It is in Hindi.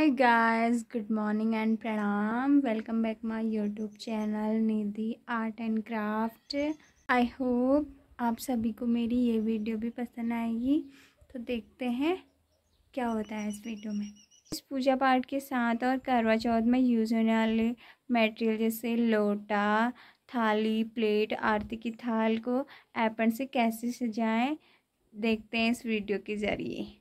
Hi guys, good morning and pranam. Welcome back my YouTube channel Nidhi art and craft. I hope आप सभी को मेरी ये वीडियो भी पसंद आएगी. तो देखते हैं क्या होता है इस वीडियो में. इस पूजा पाठ के साथ और करवा चौथ में यूज़ होने वाले मटेरियल जैसे लोटा, थाली, प्लेट, आरती की थाल को ऐपन से कैसे सजाएं देखते हैं इस वीडियो के ज़रिए.